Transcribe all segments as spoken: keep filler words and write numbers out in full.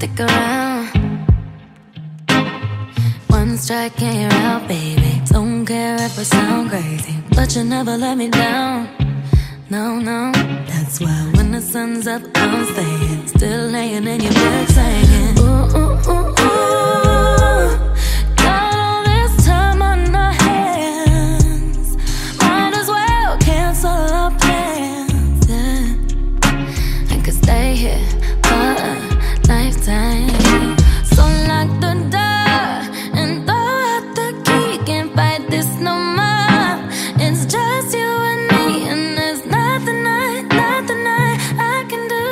stick around. One strike and you're out, baby. Don't care if I sound crazy, but you never let me down. No, no. That's why when the sun's up, I'm staying. Still laying in your bed saying, ooh, ooh, ooh, ooh. Got all this time on our hands, might as well cancel our plans. Yeah. I could stay here for a lifetime. So lock the door and throw out the key. Can't fight this no more. It's just you and me, and there's nothing I, nothing I, I can do.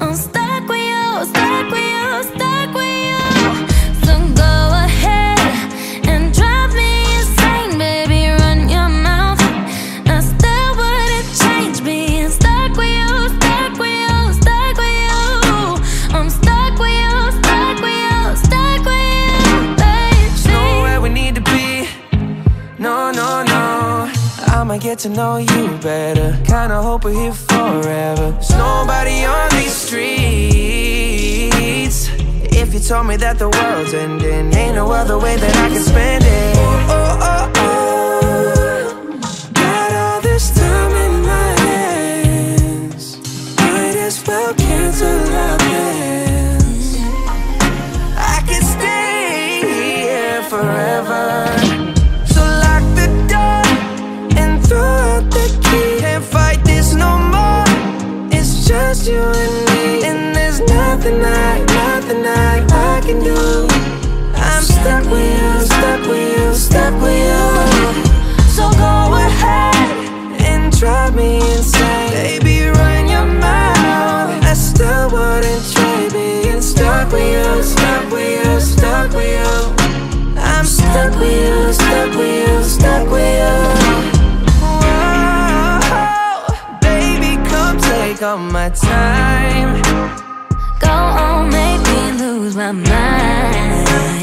I'm stuck with you, stuck with you, stuck with you. So go ahead and drive me insane, baby. Run your mouth. I still wouldn't change being stuck with you, stuck with you, stuck with you. I'm stuck with you, stuck with you, stuck with you. No, no, no, I'ma get to know you better. Kinda hope we're here forever. There's nobody on these streets. If you told me that the world's ending, ain't no other way that I can spend it. Oh, oh, oh, oh. Got all this time in my hands, might as well cancel our plans. I can stay here forever. Just you and me, and there's nothing I, nothing I, I can do. I'm stuck with you, stuck with you, stuck with you. So go ahead and drive me insane, baby. Run your mouth. I still wouldn't trade being stuck with you, stuck with you, stuck with you. I'm stuck with you, stuck with you, stuck with you. All my time, go on, make me lose my mind.